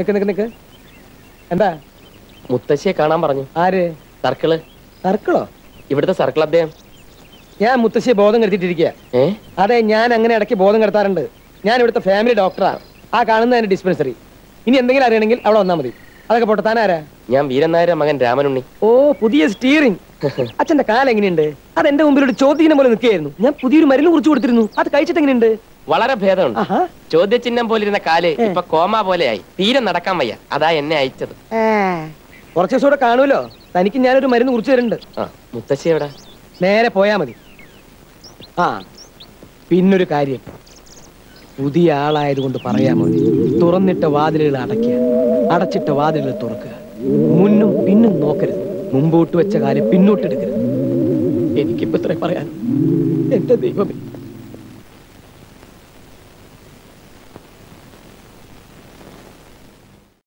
നിക്ക് നിക്ക് നിക്ക്. എന്താ മുത്തശ്ശിയെ കാണാൻ പറഞ്ഞു? ആര്? സർക്കിള്. സർക്കിളോ? ഇവിടുത്തെ സർക്കിൾ അദ്ദേഹം. ഞാൻ മുത്തശ്ശിയെ ബോധം കെടുത്തിട്ടിരിക്കുക. അതെ, ഞാൻ അങ്ങനെ ഇടയ്ക്ക് ബോധം കെടുത്താറുണ്ട്. ഞാൻ ഇവിടുത്തെ ഫാമിലി ഡോക്ടറാണ്. ആ കാണുന്ന എന്റെ ഡിസ്പെൻസറി. ഇനി എന്തെങ്കിലും അറിയണമെങ്കിൽ അവിടെ വന്നാൽ മതി. അതൊക്കെ പോട്ടെ, താനാരാ? ഞാൻ വീരൻ നായരുടെ മകൻ രാമനുണ്ണി. ഓ, പുതിയ സ്റ്റിയറിംഗ്. അച്ഛന്റെ കാലം എങ്ങനെയുണ്ട്? അത് എന്റെ മുമ്പിലൊരു ചോദ്യം പോലെ നിൽക്കുകയായിരുന്നു. ഞാൻ പുതിയൊരു മരുന്ന് കുറിച്ച് കൊടുത്തിരുന്നു. അത് കഴിച്ചിട്ട് എങ്ങനെയുണ്ട്? വളരെ ഭേദമുണ്ട്. ചോദ്യചിഹ്നം പോലിരുന്ന കാല് ഇപ്പൊ കോമ പോലെയായി. തീരെ നടക്കാൻ വയ്യ. അതാ എന്നെ അയച്ചത്. കുറച്ചു ദിവസം കൂടെ കാണുമല്ലോ. തനിക്ക് ഞാനൊരു മരുന്ന് കുറിച്ച് തരുന്നുണ്ട്. മുത്തശ്ശി എവിടെ? നേരെ പോയാ മതി. ആ, പിന്നൊരു കാര്യം. പുതിയ ആളായതുകൊണ്ട് പറയാമോ, തുറന്നിട്ട വാതിലുകൾ അടയ്ക്കുക, അടച്ചിട്ട വാതിലുകൾ തുറക്കുക. മുന്നും പിന്നും നോക്കരുത്. മുമ്പോട്ട് വെച്ച കാര്യം പിന്നോട്ടെടുക്കരുത്. എനിക്കിപ്പോ ഇത്രയും പറയാൻ. എന്റെ ദൈവമേ.